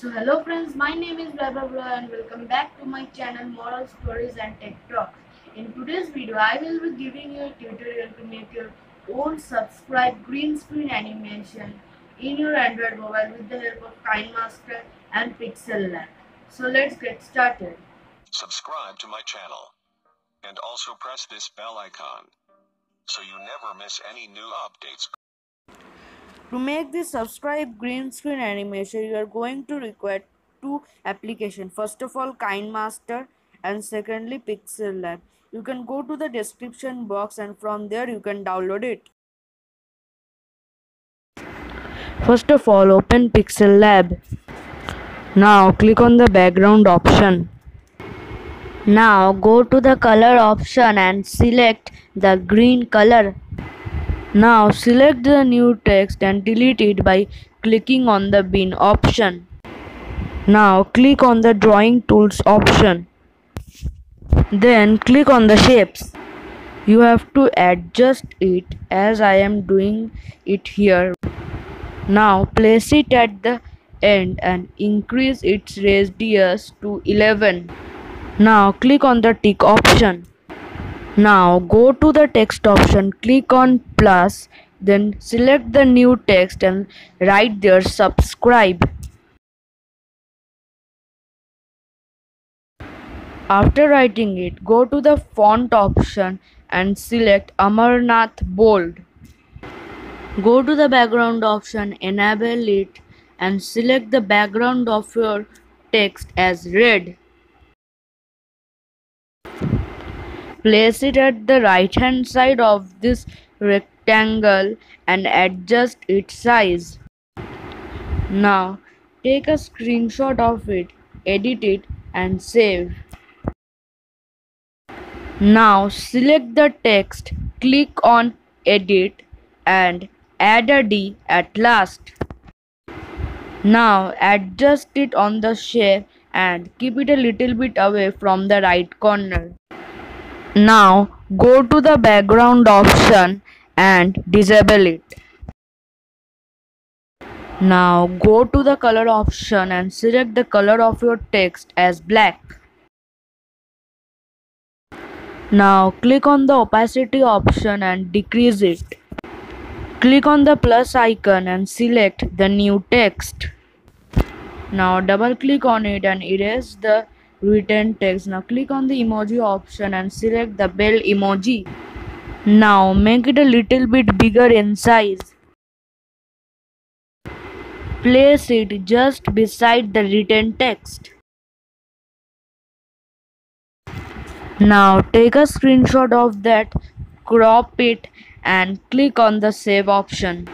So hello friends, my name is blah blah blah and welcome back to my channel Moral Stories and Tech Talks. In today's video, I will be giving you a tutorial to make your own subscribe green screen animation in your Android mobile with the help of Kinemaster and PixelLab. So let's get started. Subscribe to my channel and also press this bell icon so you never miss any new updates. To make this subscribe green screen animation, you are going to require two applications. First of all, Kinemaster and secondly PixelLab. You can go to the description box and from there you can download it. First of all, open PixelLab. Now click on the background option. Now go to the color option and select the green color. Now select the new text and delete it by clicking on the bin option. Now click on the drawing tools option. Then click on the shapes. You have to adjust it as I am doing it here. Now place it at the end and increase its radius to 11. Now click on the tick option. Now go to the text option, click on plus, then select the new text and write there subscribe. After writing it, go to the font option and select Amarnath Bold. Go to the background option, enable it and select the background of your text as red. Place it at the right hand side of this rectangle and adjust its size. Now take a screenshot of it, edit it and save. Now select the text, click on edit and add a D at last. Now adjust it on the shape and keep it a little bit away from the right corner. Now go to the background option and disable it. Now go to the color option and select the color of your text as black. Now click on the opacity option and decrease it. Click on the plus icon and select the new text. Now double click on it and erase the written text. Now click on the emoji option and select the bell emoji. Now make it a little bit bigger in size. Place it just beside the written text. Now take a screenshot of that, crop it and click on the save option.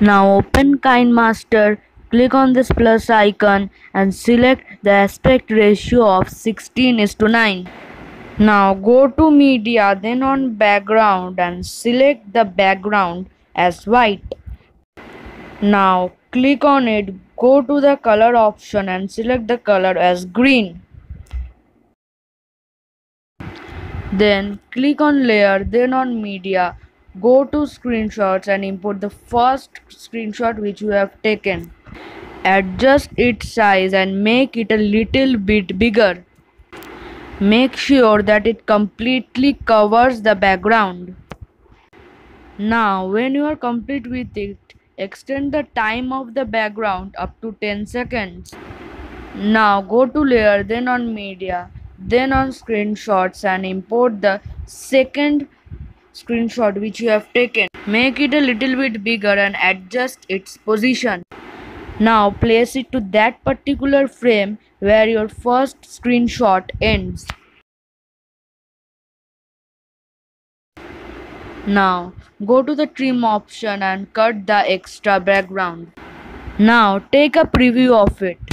Now open Kinemaster. Click on this plus icon and select the aspect ratio of 16:9. Now go to media, then on background and select the background as white. Now click on it, go to the color option and select the color as green. Then click on layer, then on media, go to screenshots and import the first screenshot which you have taken. Adjust its size and make it a little bit bigger. Make sure that it completely covers the background. Now when you are complete with it, extend the time of the background up to 10 seconds. Now go to layer, then on media, then on screenshots and import the second screenshot which you have taken. Make it a little bit bigger and adjust its position. Now place it to that particular frame where your first screenshot ends. Now go to the trim option and cut the extra background. Now take a preview of it.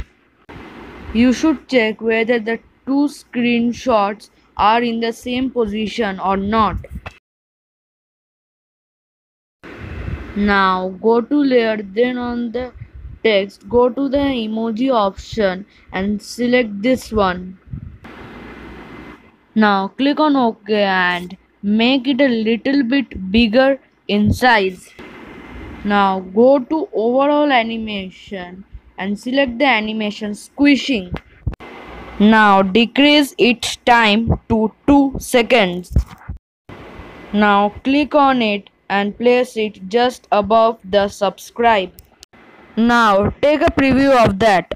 You should check whether the two screenshots are in the same position or not. Now go to layer, then on the text, go to the emoji option and select this one. Now click on OK and make it a little bit bigger in size. Now go to overall animation and select the animation squishing. Now decrease its time to 2 seconds. Now click on it and place it just above the subscribe. Now take a preview of that.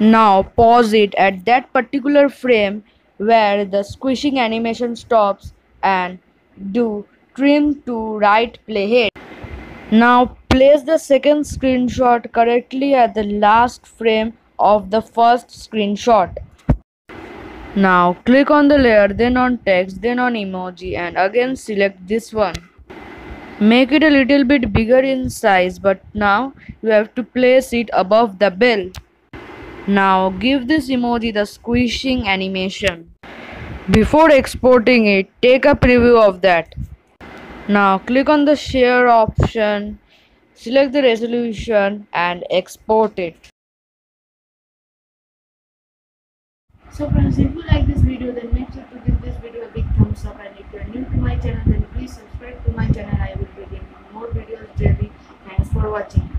Now pause it at that particular frame where the squishing animation stops and do trim to right playhead. Now place the second screenshot correctly at the last frame of the first screenshot. Now click on the layer, then on text, then on emoji, and again select this one. Make it a little bit bigger in size, but now you have to place it above the bell. Now give this emoji the squishing animation. Before exporting it, take a preview of that. Now click on the share option, select the resolution and export it. So friends, if you like this video, then make sure to give this video a big thumbs up, and if you are new to my channel, then please subscribe to my channel. I will be getting more videos daily. Thanks for watching.